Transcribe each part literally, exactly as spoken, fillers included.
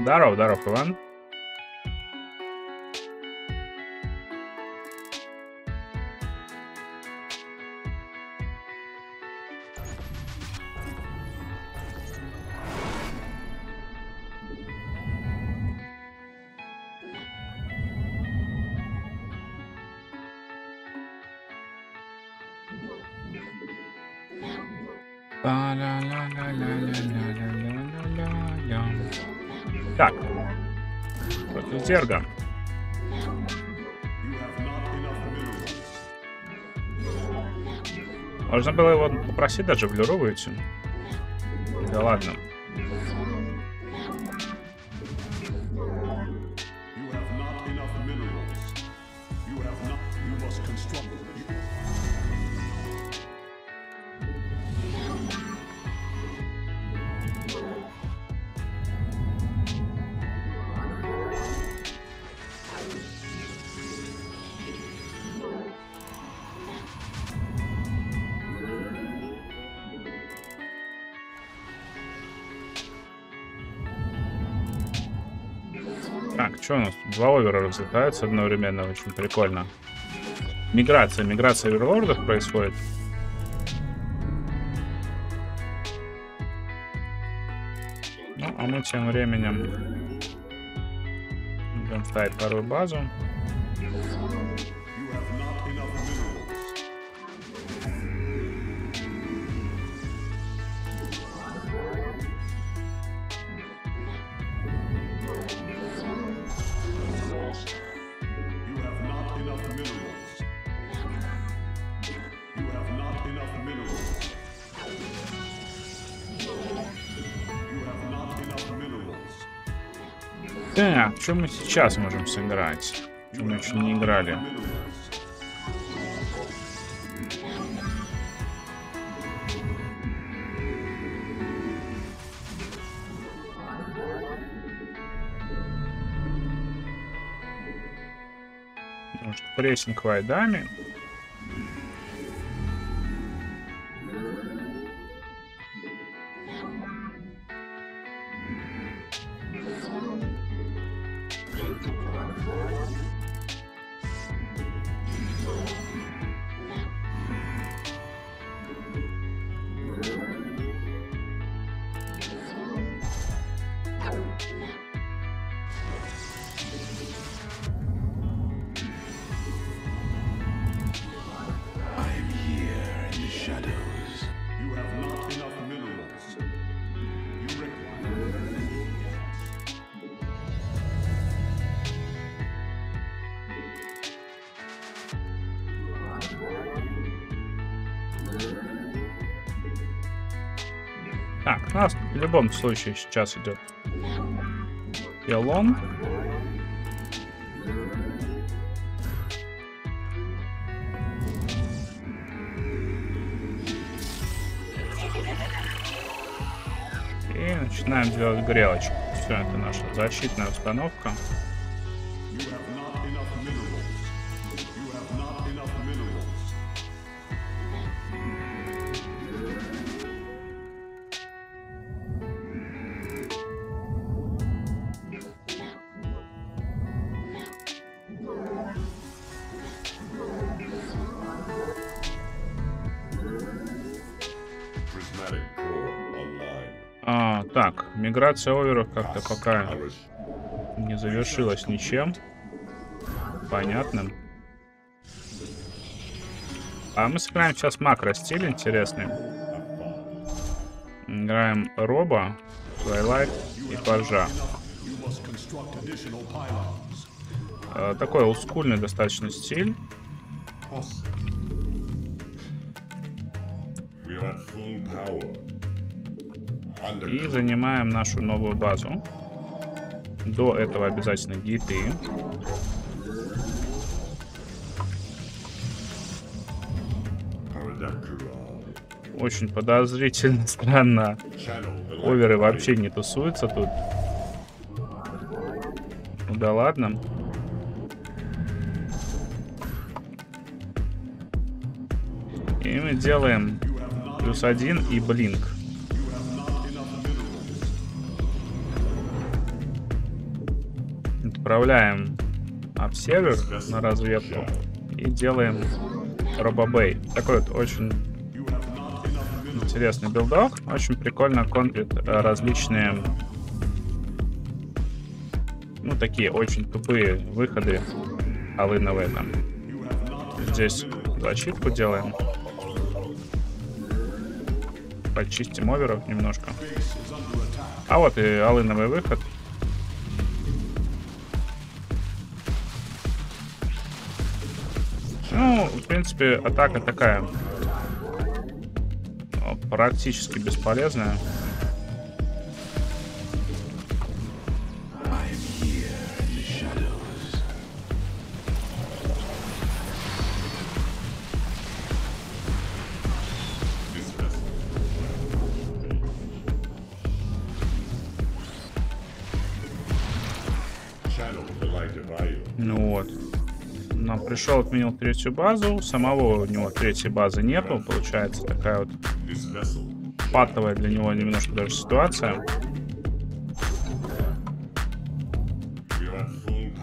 Здоров, здоров, Иван. Так, против зерга. Можно было его попросить даже в люру выйти. Да ладно. Что у нас? Два овера развлекаются одновременно, очень прикольно. Миграция, миграция оверлордов происходит. Ну, а мы тем временем идем ставить вторую базу. Так, что мы сейчас можем сыграть? Что мы еще не играли. Потому что прессинг вайдами. Так, у нас в любом случае сейчас идет пилон. И начинаем делать грелочку. Все, это наша защитная установка. А, так, миграция оверов как-то пока не завершилась ничем понятным. А мы сыграем сейчас макро стиль интересный. Играем роба, твайлайт и пажа. А, такой олдскульный достаточно стиль. И занимаем нашу новую базу. До этого обязательно гиты. Очень подозрительно, странно. Оверы вообще не тусуются тут. Ну да ладно. И мы делаем плюс один и блинк. Отправляем апсервер на разведку и делаем робобей. Такой вот очень интересный билдов. Очень прикольно компит различные, ну, такие очень тупые выходы алыновые там. Здесь зачитку делаем. Почистим оверов немножко. А вот и алыновый выход. Ну, в принципе, атака такая практически бесполезная. Ну вот. Нам пришел, отменил третью базу. Самого у него третьей базы нету. Получается такая вот патовая для него немножко даже ситуация.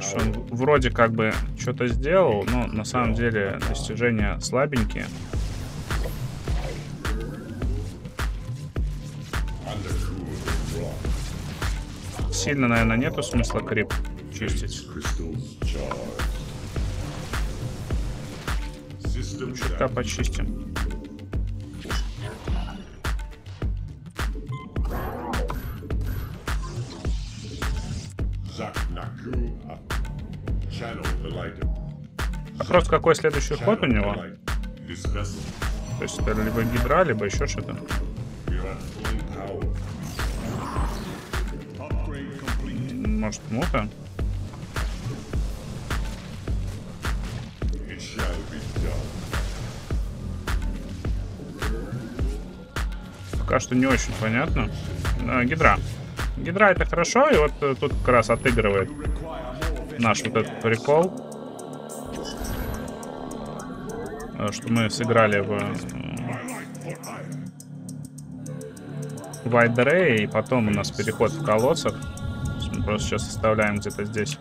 Что он вроде как бы что-то сделал, но на самом деле достижения слабенькие. Сильно, наверное, нету смысла крип чистить. Чутка почистим. Вопрос, какой следующий ход у него? То есть это либо гидра, либо еще что-то. Может, мута? Пока что не очень понятно. А, гидра. Гидра это хорошо, и вот тут как раз отыгрывает наш вот этот прикол, что мы сыграли в White Array, и потом у нас переход в колоссах. Мы просто сейчас оставляем где-то здесь.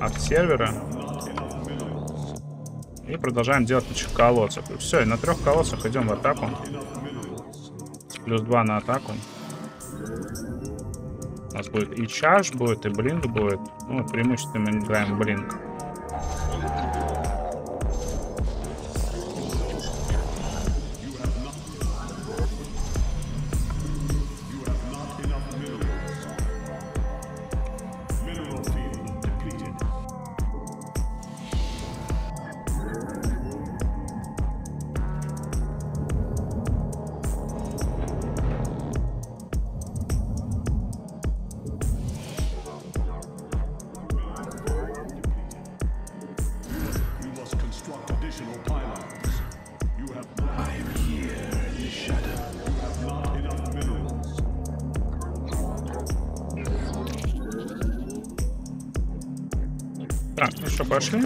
От сервера. И продолжаем делать наших колодцев. И все, и на трех колодцах идем в атаку. Плюс два на атаку. У нас будет и чаш, будет и блинк будет. Ну, преимущественно мы играем блинк. Так, ну что, пошли.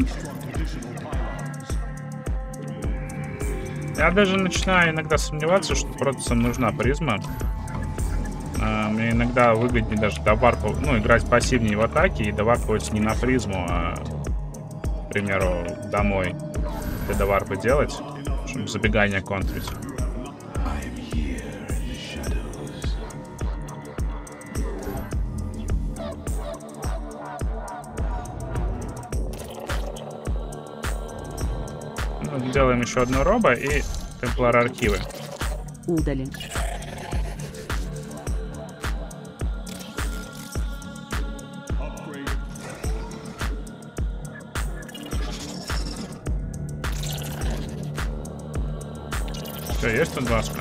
Я даже начинаю иногда сомневаться, что протоссам нужна призма. А, мне иногда выгоднее даже доварпу, ну, играть пассивнее в атаке и доварпывать не на призму, а, к примеру, домой. Для доварпы делать, чтобы забегание контрить. Делаем еще одну робо и темплар архивы. Удали. Все, есть сто двадцать.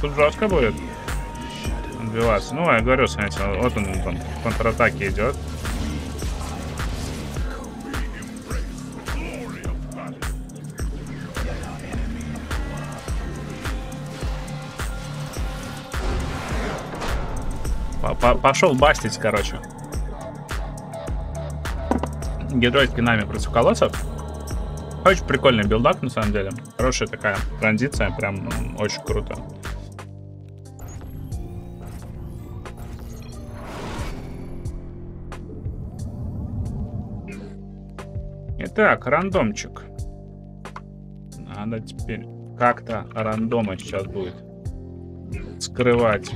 Тут жестко будет отбиваться. Ну, я говорю, смотрите, вот он там в контратаке идет. Пошел бастить, короче. гидроид Кинами против колоссов. Очень прикольный билдак, на самом деле. Хорошая такая транзиция, прям очень круто. Итак, рандомчик. Надо теперь как-то рандомы сейчас будет скрывать.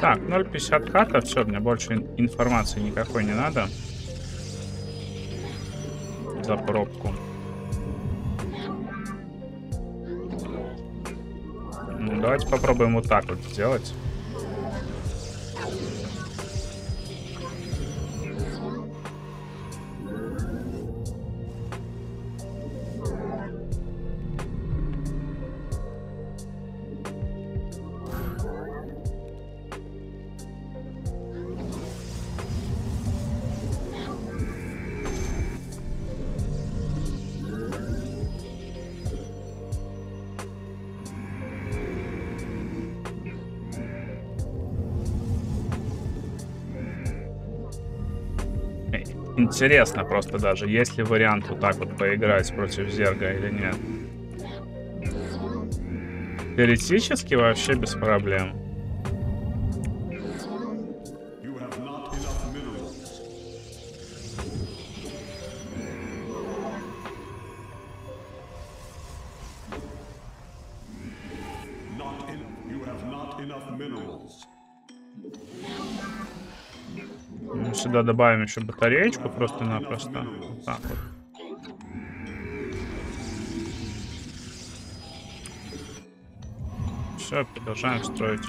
Так, ноль пятьдесят карта, все, мне больше информации никакой не надо за пробку. Ну, давайте попробуем вот так вот сделать. Интересно просто даже, есть ли вариант вот так вот поиграть против зерга или нет. Теоретически вообще без проблем. Сюда добавим еще батареечку просто-напросто. Вот так вот. Все, продолжаем строить.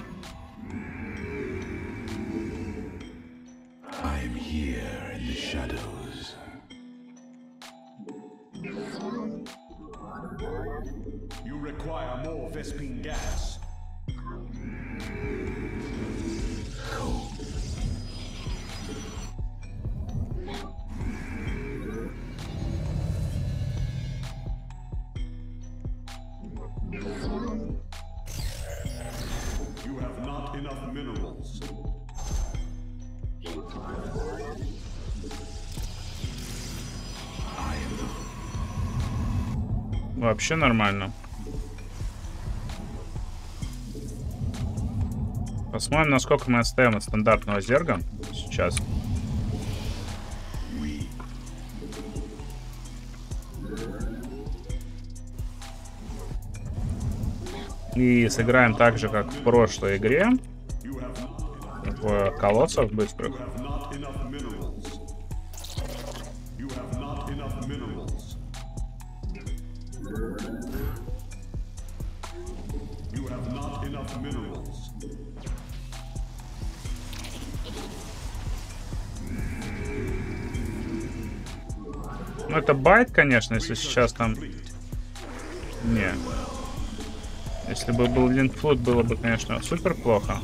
Вообще нормально. Посмотрим, насколько мы отстаем от стандартного зерга сейчас. И сыграем так же, как в прошлой игре. В колоссов быстрых. Ну это байт, конечно, если сейчас там... Не. Если бы был линкфлут, было бы, конечно, супер плохо.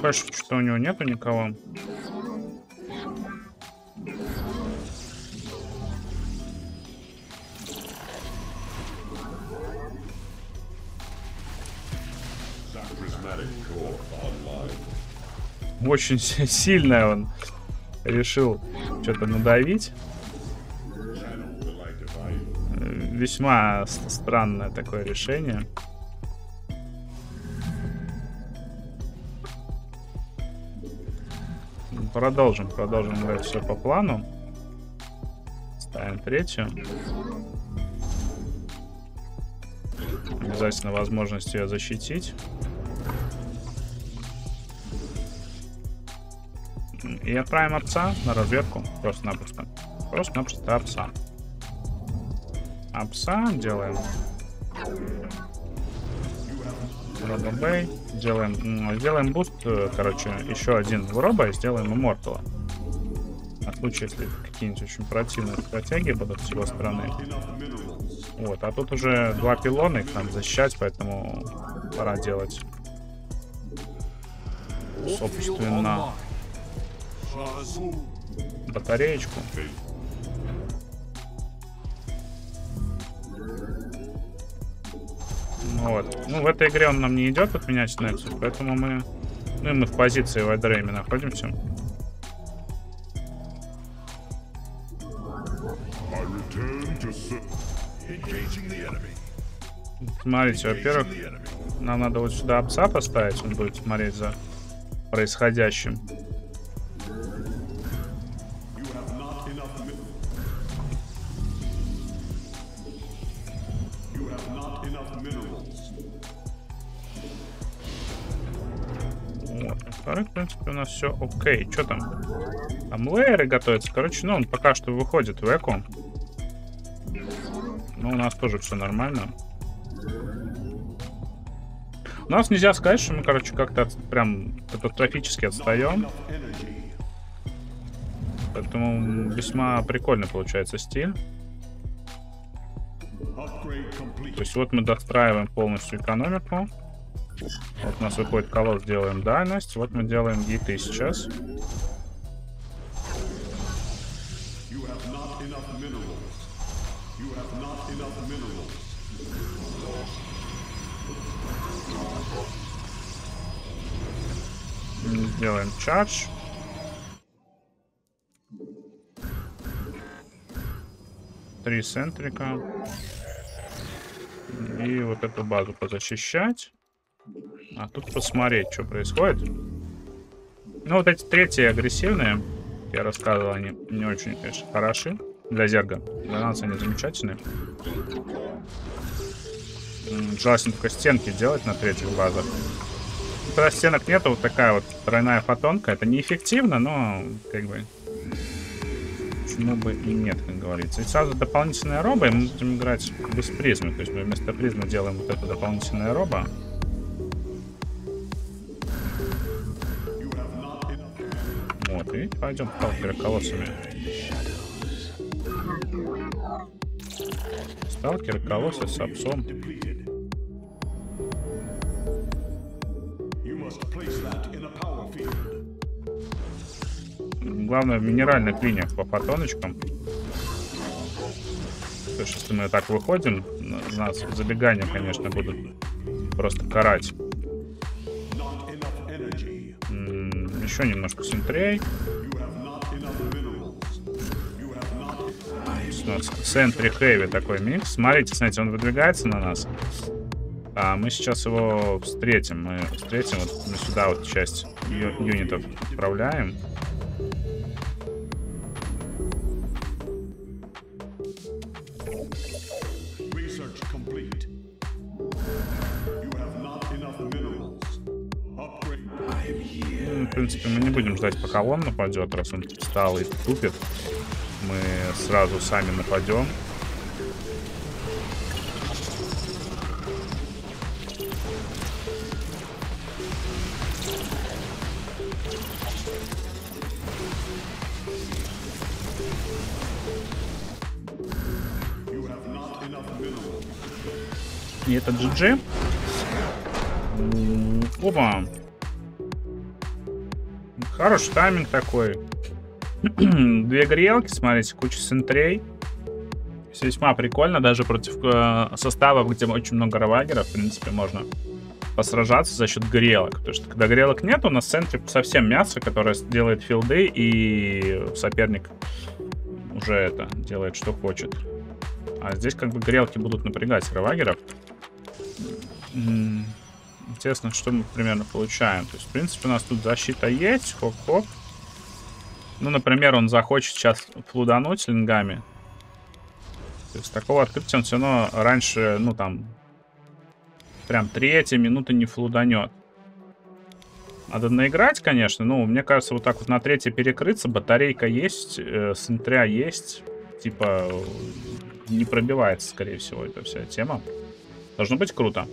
Больше что у него нету никого. Очень сильно он решил что-то надавить. Весьма странное такое решение. Продолжим, продолжим играть все по плану. Ставим третью. Обязательно возможность ее защитить. И отправим опса на разведку. Просто-напросто. Просто-напросто опса. Опса делаем. Робобей. Делаем, делаем буст, короче, еще один в робо и сделаем иммортала. На случай, если какие-нибудь очень противные стратегии будут с его стороны. Вот, а тут уже два пилона, их нам защищать, поэтому пора делать. Собственно, батареечку. Вот. Ну, в этой игре он нам не идет отменять Нексус, поэтому мы... Ну, и мы в позиции в айдрейме находимся. Смотрите, во-первых, нам надо вот сюда опса поставить, он будет смотреть за происходящим. В принципе, у нас все окей. Что там? Там лейеры готовятся. Короче, ну, он пока что выходит в эко. Ну, у нас тоже все нормально. У нас нельзя сказать, что мы, короче, как-то от, прям катастрофически отстаем. Поэтому весьма прикольно получается стиль. То есть вот мы достраиваем полностью экономику. Вот у нас выходит колосс, делаем дальность. Вот мы делаем гиты сейчас. Делаем чардж. Три центрика. И вот эту базу позащищать. А тут посмотреть, что происходит. Ну, вот эти третьи агрессивные, я рассказывал, они не очень, конечно, хороши для зерга. Для нас они замечательные. Желательно только стенки делать на третьих базах. Когда стенок нету, вот такая вот тройная фотонка. Это неэффективно, но как бы почему бы и нет, как говорится. И сразу дополнительная роба, и мы будем играть без призмы. То есть мы вместо призмы делаем вот это дополнительное роба. Вот, и пойдем сталкера колоссами. Сталкер колосса с апсом. Главное в минеральных линиях по фотоночкам. То есть, если мы так выходим, нас забегания, конечно, будут просто карать. Еще немножко центрей. В центре хэви такой микс. Смотрите, смотрите, он выдвигается на нас. А мы сейчас его встретим. Мы встретим вот мы сюда вот часть ю юнитов отправляем. В принципе, мы не будем ждать, пока он нападет. Раз он встал и тупит, мы сразу сами нападем. И это джи джи. Опа! Хороший тайминг такой. Две грелки, смотрите, куча центрей. Все весьма прикольно, даже против э, составов, где очень много равагеров, в принципе, можно посражаться за счет грелок. Потому что когда грелок нет, у нас в центре совсем мясо, которое делает филды, и соперник уже это делает, что хочет. А здесь как бы грелки будут напрягать равагеров. Интересно, что мы примерно получаем. То есть, в принципе, у нас тут защита есть. Хоп-хоп. Ну, например, он захочет сейчас плудануть лингами. То есть такого открытия он все равно раньше, ну там, прям третья минута не флуданет. Надо наиграть, конечно. Ну, мне кажется, вот так вот на третье перекрыться. Батарейка есть, э, сентря есть. Типа, не пробивается, скорее всего, эта вся тема. Должно быть круто.